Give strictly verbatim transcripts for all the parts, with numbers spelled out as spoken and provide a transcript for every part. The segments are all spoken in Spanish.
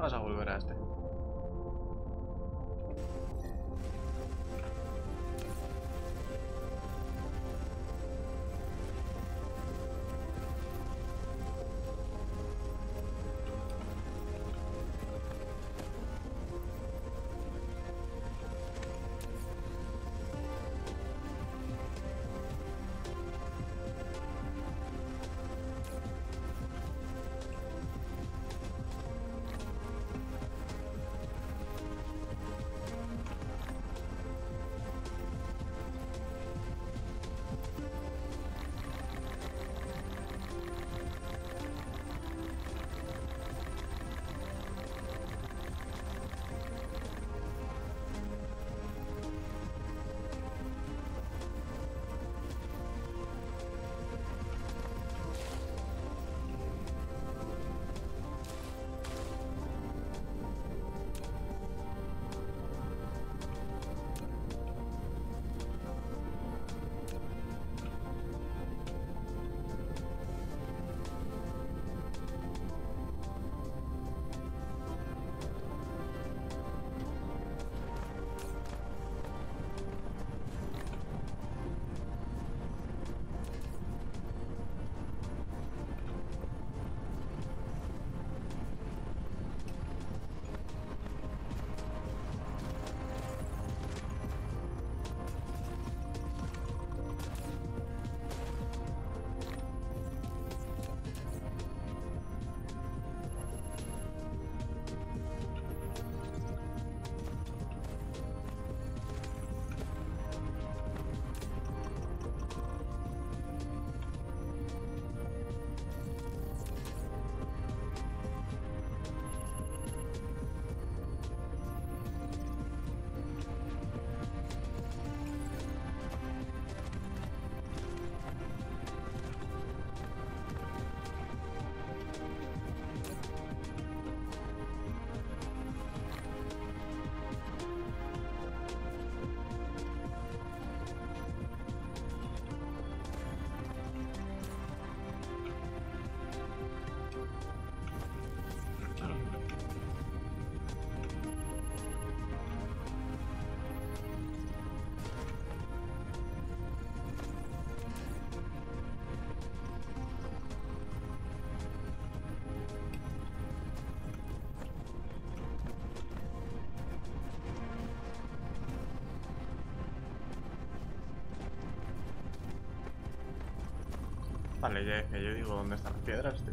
Vamos a volver a este. Vale, ya que yo digo dónde están las piedras, tío.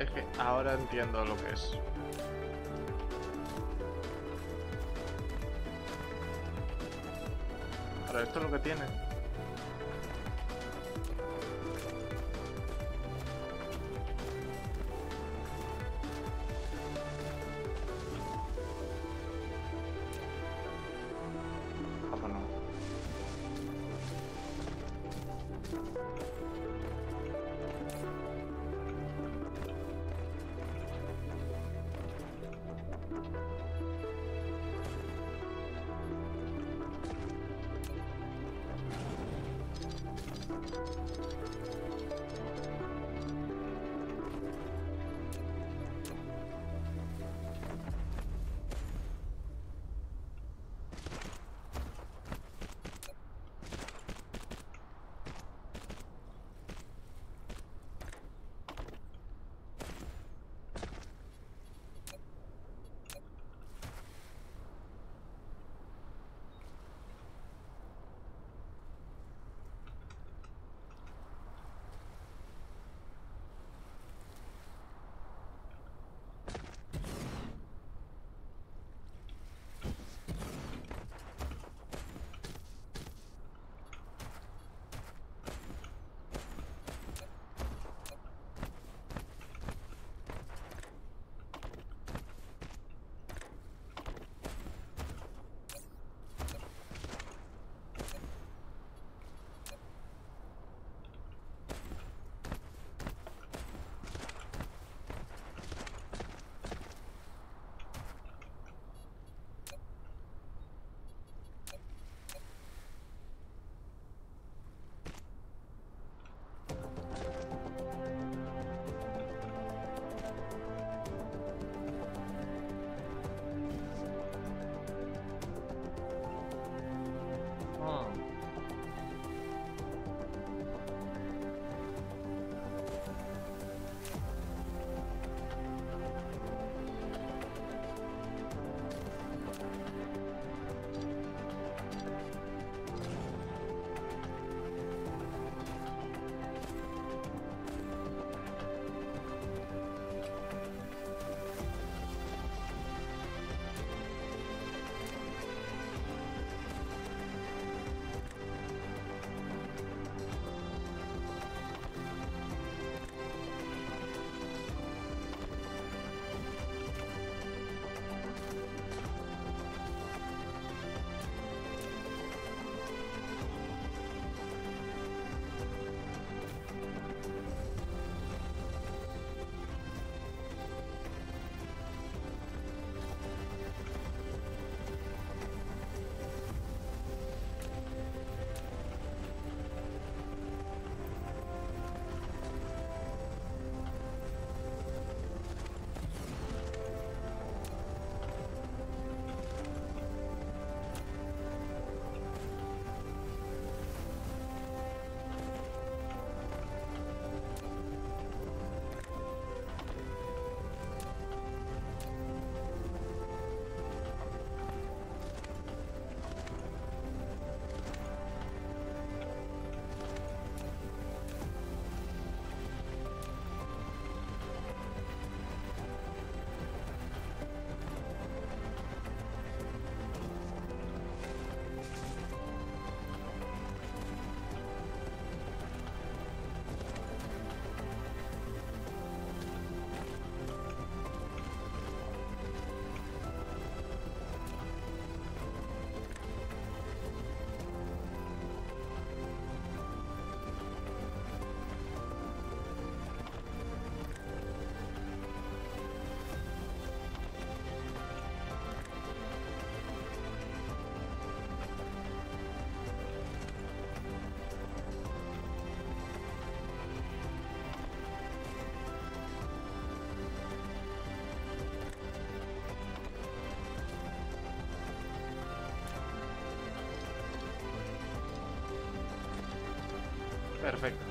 Es que ahora entiendo lo que es. Ahora esto es lo que tiene. Perfecto.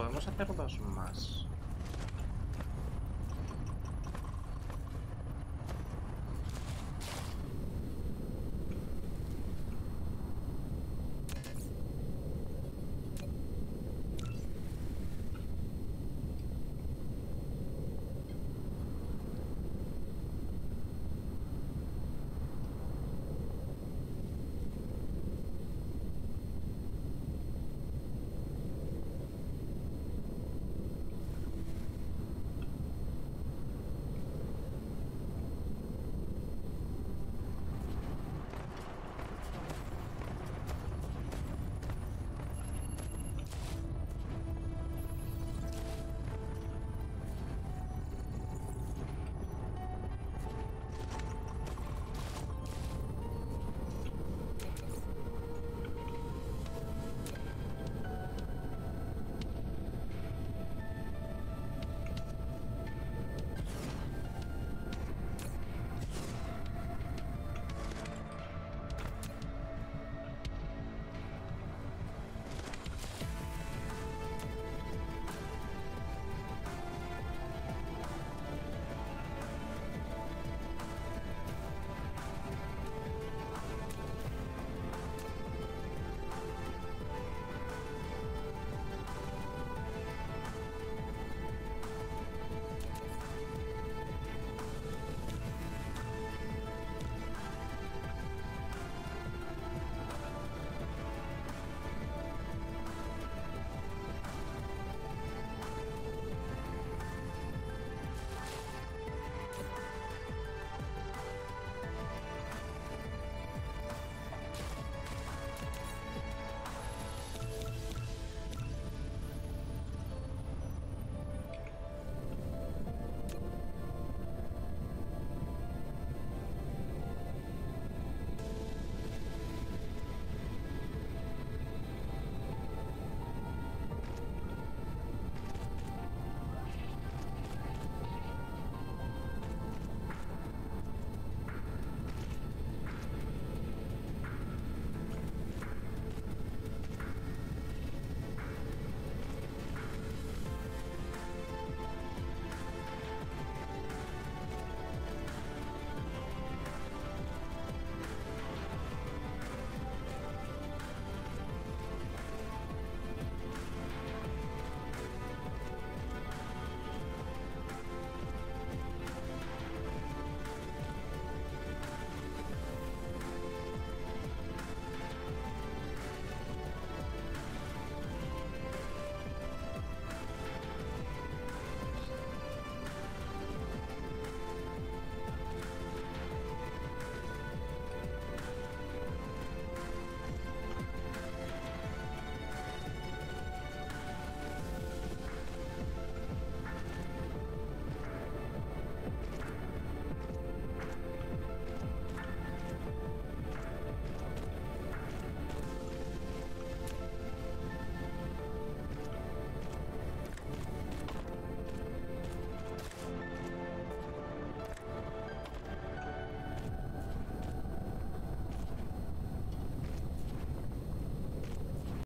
podemos hacer dos más.